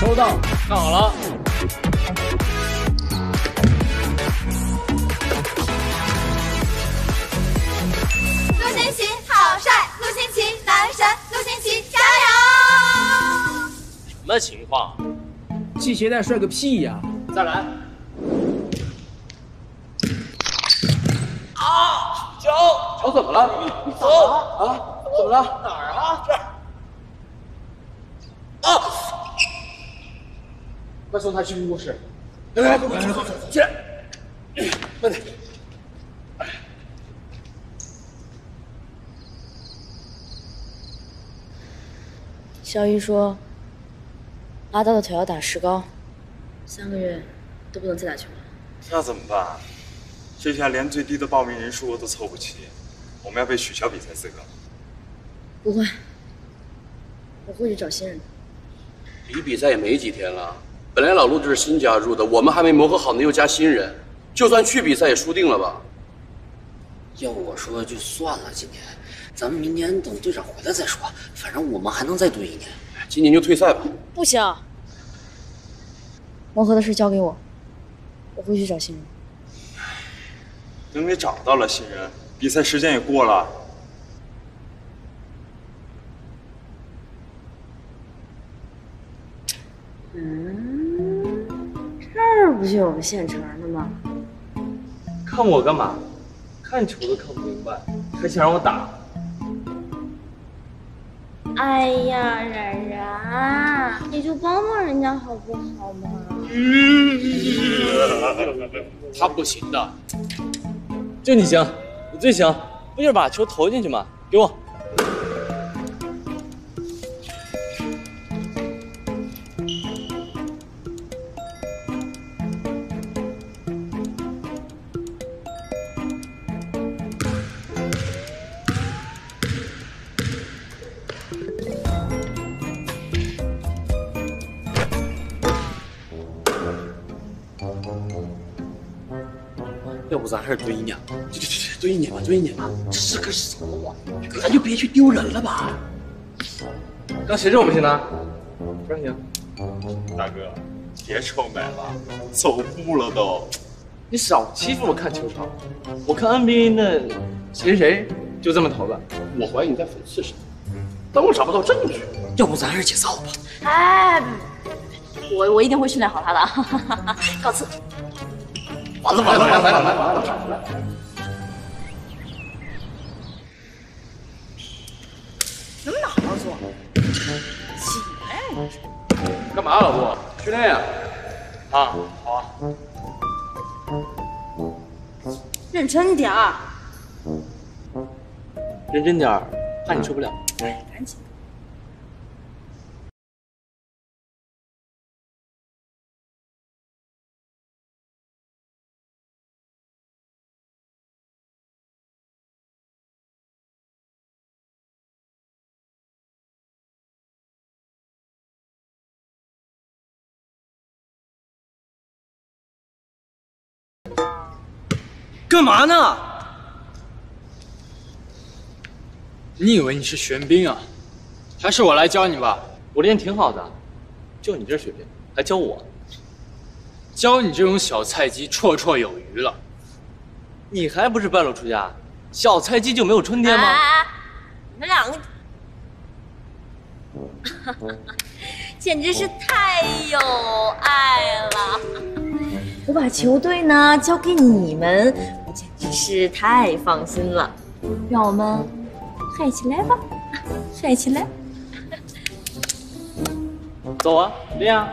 收到，看好了。陆星驰好帅，陆星驰男神，陆星驰加油！什么情况？系鞋带帅个屁呀！再来。啊！球球怎么了？走啊！怎么了？哪儿啊？这儿。啊！ 快送他去医务室！来来来，快快快，起来！慢点。肖医说，阿道的腿要打石膏，3个月都不能再打球了。那怎么办？这下连最低的报名人数额都凑不齐，我们要被取消比赛资格了。不会，我会去找新人的。离比赛也没几天了。 本来老陆就是新加入的，我们还没磨合好呢，又加新人，就算去比赛也输定了吧？要我说就算了，今年，咱们明年等队长回来再说，反正我们还能再蹲一年。今年就退赛吧。不行，磨合的事交给我，我会去找新人。等你找到了新人，比赛时间也过了。 不就是我们现成的吗？看我干嘛？看球都看不明白，还想让我打？哎呀，冉冉，你就帮帮人家好不好嘛？他不行的，就你行，你最行，不就是把球投进去吗？给我。 要不咱还是蹲一年吧，蹲一年吧，蹲一年吧。这是个什么玩意儿？咱就别去丢人了吧。让谁臭美呢？不让行。大哥，别臭美了，走步了都。你少欺负我看球场，我看 NBA 那谁谁就这么投的。我怀疑你在讽刺谁，但我找不到证据。要不咱还是解散吧。哎，我一定会训练好他的，告辞。 完了！能不能好好做？起来呀！你这干嘛，老陆？训练呀！啊，好啊。认真点儿。认真点儿，怕你受不了。哎，赶紧。 干嘛呢？你以为你是玄彬啊？还是我来教你吧。我练挺好的，就你这水平，还教我？教你这种小菜鸡绰绰有余了。你还不是半路出家？小菜鸡就没有春天吗？哎，你们两个，简直是太有爱了。 我把球队呢交给你们，我简直是太放心了。让我们嗨起来吧，嗨起来！走啊，练啊！